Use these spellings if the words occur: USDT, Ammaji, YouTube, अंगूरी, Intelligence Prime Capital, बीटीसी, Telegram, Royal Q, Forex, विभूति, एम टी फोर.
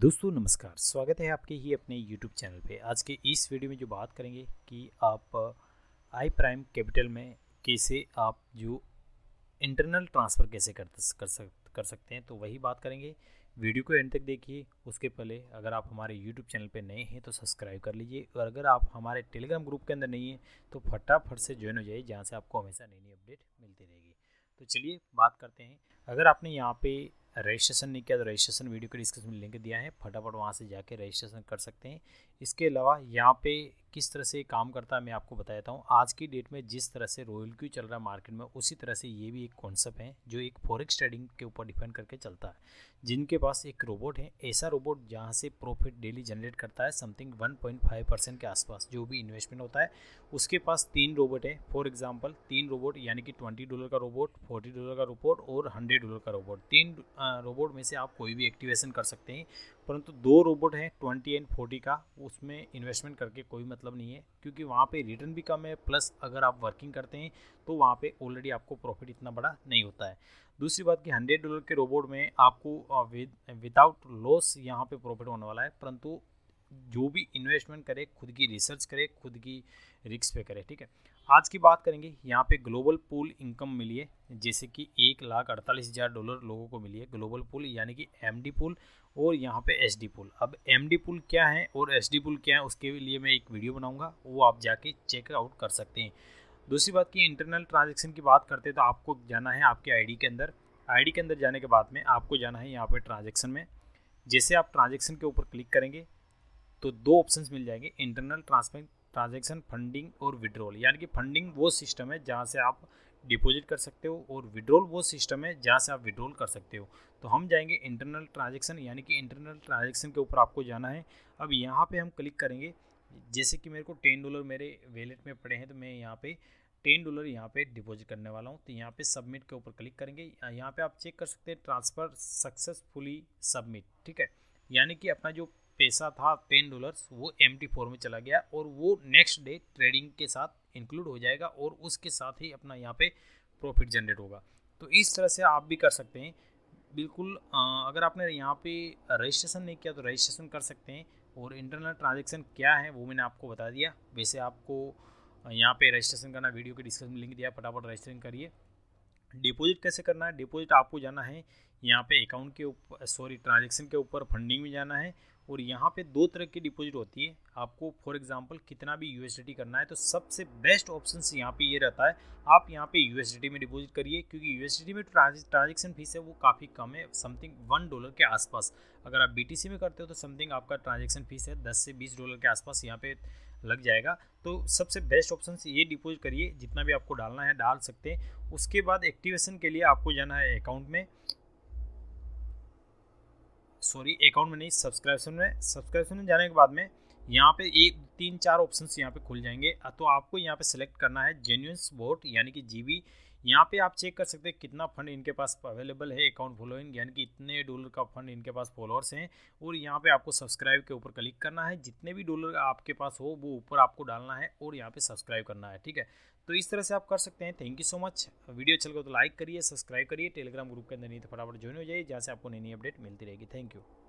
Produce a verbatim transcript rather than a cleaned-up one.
दोस्तों नमस्कार, स्वागत है आपके ही अपने YouTube चैनल पे। आज के इस वीडियो में जो बात करेंगे कि आप आई प्राइम कैपिटल में कैसे आप जो इंटरनल ट्रांसफ़र कैसे कर कर सक कर सकते हैं, तो वही बात करेंगे। वीडियो को एंड तक देखिए। उसके पहले अगर आप हमारे YouTube चैनल पे नए हैं तो सब्सक्राइब कर लीजिए, और अगर आप हमारे टेलीग्राम ग्रुप के अंदर नहीं हैं तो फटाफट से ज्वाइन हो जाइए, जहाँ से आपको हमेशा नई नई अपडेट मिलती रहेगी। तो चलिए बात करते हैं। अगर आपने यहाँ पर रजिस्ट्रेशन नहीं किया तो रजिस्ट्रेशन वीडियो के डिस्क्रिप्शन में लिंक दिया है, फटाफट वहाँ से जाके रजिस्ट्रेशन कर सकते हैं। इसके अलावा यहाँ पे किस तरह से काम करता है मैं आपको बता देता हूँ। आज की डेट में जिस तरह से रॉयल क्यू चल रहा है मार्केट में, उसी तरह से ये भी एक कॉन्सेप्ट है जो एक फॉरेक्स ट्रेडिंग के ऊपर डिपेंड करके चलता है। जिनके पास एक रोबोट है, ऐसा रोबोट जहाँ से प्रॉफिट डेली जनरेट करता है something one point five percent के आसपास जो भी इन्वेस्टमेंट होता है, उसके पास तीन रोबोट है। फॉर एग्जाम्पल तीन रोबोट यानी कि ट्वेंटी डॉलर का रोबोट, फोर्टी डॉलर का रोबोट और हंड्रेड डॉलर का रोबोट। तीन रोबोट में से आप कोई भी एक्टिवेशन कर सकते हैं, परंतु दो रोबोट हैं ट्वेंटी एंड फोर्टी का, उसमें इन्वेस्टमेंट करके कोई मतलब नहीं है, क्योंकि वहाँ पे रिटर्न भी कम है, प्लस अगर आप वर्किंग करते हैं तो वहाँ पे ऑलरेडी आपको प्रॉफिट इतना बड़ा नहीं होता है। दूसरी बात कि हंड्रेड डॉलर के रोबोट में आपको विद विदाउट लॉस यहाँ पे प्रॉफिट होने वाला है, परंतु जो भी इन्वेस्टमेंट करे खुद की रिसर्च करे, खुद की रिस्क पे करे, ठीक है। आज की बात करेंगे यहाँ पे ग्लोबल पूल इनकम मिली है, जैसे कि एक लाख अड़तालीस हज़ार डॉलर लोगों को मिली है ग्लोबल पूल यानी कि एमडी पूल, और यहाँ पे एसडी पूल। अब एमडी पूल क्या है और एसडी पूल क्या है उसके लिए मैं एक वीडियो बनाऊँगा, वो आप जाके चेकआउट कर सकते हैं। दूसरी बात कि इंटरनल ट्रांजेक्शन की बात करते हैं तो आपको जाना है आपके आई डी के अंदर। आई डी के अंदर जाने के बाद में आपको जाना है यहाँ पर ट्रांजेक्शन में। जैसे आप ट्रांजेक्शन के ऊपर क्लिक करेंगे तो दो ऑप्शंस मिल जाएंगे, इंटरनल ट्रांसफर ट्रांजेक्शन फंडिंग और विड्रॉल। यानी कि फंडिंग वो सिस्टम है जहाँ से आप डिपॉजिट कर सकते हो, और विड्रॉल वो सिस्टम है जहाँ से आप विड्रॉल कर सकते हो। तो हम जाएंगे इंटरनल ट्रांजेक्शन, यानी कि इंटरनल ट्रांजेक्शन के ऊपर आपको जाना है। अब यहाँ पे हम क्लिक करेंगे, जैसे कि मेरे को टेन डॉलर मेरे वैलेट में पड़े हैं तो मैं यहाँ पर टेन डॉलर यहाँ पे डिपॉजिट करने वाला हूँ। तो यहाँ पे सबमिट के ऊपर क्लिक करेंगे। यहाँ पर आप चेक कर सकते हैं ट्रांसफ़र सक्सेसफुली सबमिट, ठीक है। यानी कि अपना जो पैसा था टेन डॉलर्स वो एम टी फोर में चला गया, और वो नेक्स्ट डे ट्रेडिंग के साथ इंक्लूड हो जाएगा, और उसके साथ ही अपना यहाँ पे प्रॉफिट जनरेट होगा। तो इस तरह से आप भी कर सकते हैं बिल्कुल। अगर आपने यहाँ पे रजिस्ट्रेशन नहीं किया तो रजिस्ट्रेशन कर सकते हैं, और इंटरनल ट्रांजेक्शन क्या है वो मैंने आपको बता दिया। वैसे आपको यहाँ पर रजिस्ट्रेशन करना, वीडियो के डिस्क्रिप्शन में लिंक दिया, फटाफट रजिस्ट्रेशन करिए। डिपॉजिट कैसे करना है? डिपॉजिट आपको जाना है यहाँ पे अकाउंट के ऊपर, सॉरी ट्रांजेक्शन के ऊपर फंडिंग में जाना है, और यहाँ पे दो तरह की डिपॉजिट होती है। आपको फॉर एग्जांपल कितना भी यूएसडीटी करना है तो सबसे बेस्ट ऑप्शंस यहाँ पे ये यह रहता है, आप यहाँ पे यूएसडीटी में डिपॉजिट करिए, क्योंकि यूएसडीटी में ट्रांजेक्शन फीस है वो काफ़ी कम है, समथिंग वन डॉलर के आसपास। अगर आप बीटीसी में करते हो तो समथिंग आपका ट्रांजेक्शन फीस है दस से बीस डॉलर के आसपास यहाँ पे लग जाएगा। तो सबसे बेस्ट ऑप्शन ये डिपॉजिट करिए, जितना भी आपको डालना है डाल सकते हैं। उसके बाद एक्टिवेशन के लिए आपको जाना है अकाउंट में, सॉरी अकाउंट में नहीं सब्सक्रिप्शन में। सब्सक्रिप्शन में जाने के बाद में यहाँ पे एक तीन चार ऑप्शंस यहाँ पे खुल जाएंगे, तो आपको यहाँ पे सेलेक्ट करना है जेन्युइन वोट यानी कि जीवी। यहाँ पे आप चेक कर सकते हैं कितना फंड इनके पास अवेलेबल है, अकाउंट फॉलोइंग यानी कि इतने डॉलर का फंड इनके पास फॉलोअर्स हैं, और यहाँ पे आपको सब्सक्राइब के ऊपर क्लिक करना है। जितने भी डॉलर आपके पास हो वो ऊपर आपको डालना है और यहाँ पे सब्सक्राइब करना है, ठीक है। तो इस तरह से आप कर सकते हैं। Thank you so much. Video अच्छा लगा तो लाइक करिए, सब्सक्राइब करिए, टेलीग्राम ग्रुप के अंदर नहीं तो फटाफट ज्वाइन हो जाइए, जहाँ से आपको नई नई अपडेट मिलती रहेगी। Thank you.